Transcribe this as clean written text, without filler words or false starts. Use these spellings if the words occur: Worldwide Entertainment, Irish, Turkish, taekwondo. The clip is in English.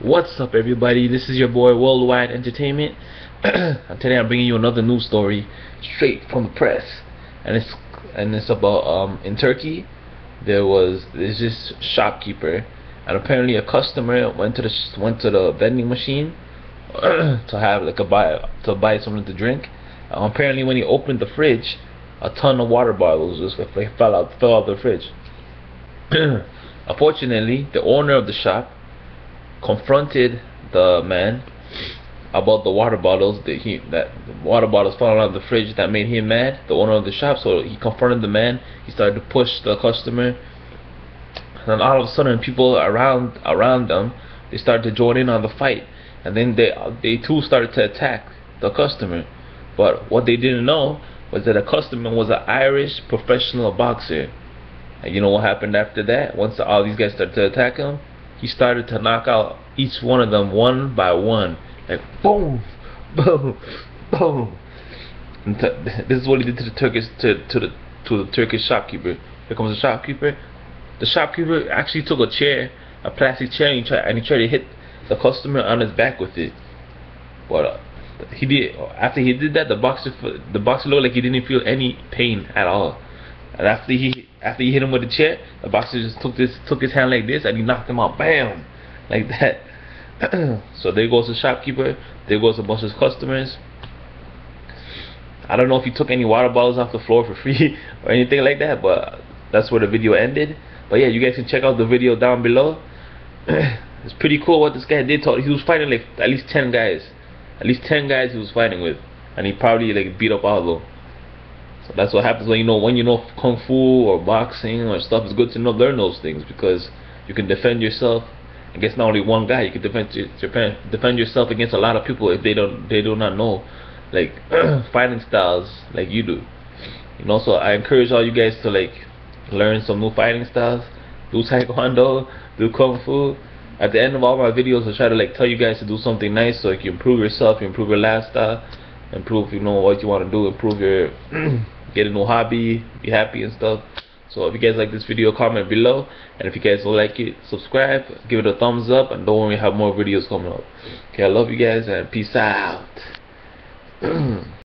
What's up, everybody? This is your boy Worldwide Entertainment. Today I'm bringing you another news story straight from the press, and it's about in Turkey there's this shopkeeper, and apparently a customer went to the vending machine to have like to buy something to drink. Apparently when he opened the fridge, a ton of water bottles just like fell out the fridge. Unfortunately, the owner of the shop confronted the man about the water bottles that falling out of the fridge that made him mad, the owner of the shop. So he confronted the man. He started to push the customer, and then all of a sudden people around them, they started to join in on the fight, and then they too started to attack the customer. But what they didn't know was that the customer was an Irish professional boxer. And you know what happened after that? Once all these guys started to attack him, he started to knock out each one of them one by one, like boom, boom, boom. And this is what he did to the Turkish shopkeeper. Here comes the shopkeeper. The shopkeeper actually took a plastic chair, and he tried to hit the customer on his back with it. But after he did that, the boxer looked like he didn't feel any pain at all. And after he hit him with the chair, the boxer just took his hand like this, and he knocked him out, bam, like that. So there goes the shopkeeper. There goes a bunch of customers. I don't know if he took any water bottles off the floor for free or anything like that, but that's where the video ended. But yeah, you guys can check out the video down below. It's pretty cool what this guy did. He was fighting like at least 10 guys. At least 10 guys he was fighting with, and he probably like beat up all of them. So that's what happens when you know kung fu or boxing or stuff. It's good to learn those things, because you can defend yourself against not only one guy. You can defend yourself against a lot of people if they do not know like fighting styles like you do. You know, so I encourage all you guys to like learn some new fighting styles. Do taekwondo, do kung fu. At the end of all my videos, I try to like tell you guys to do something nice so you can improve yourself, improve your lifestyle, improve what you want to do, improve your get a new hobby, be happy and stuff. So if you guys like this video, comment below, and if you guys don't like it, subscribe, give it a thumbs up, and don't worry, we have more videos coming up. Okay, I love you guys, and peace out.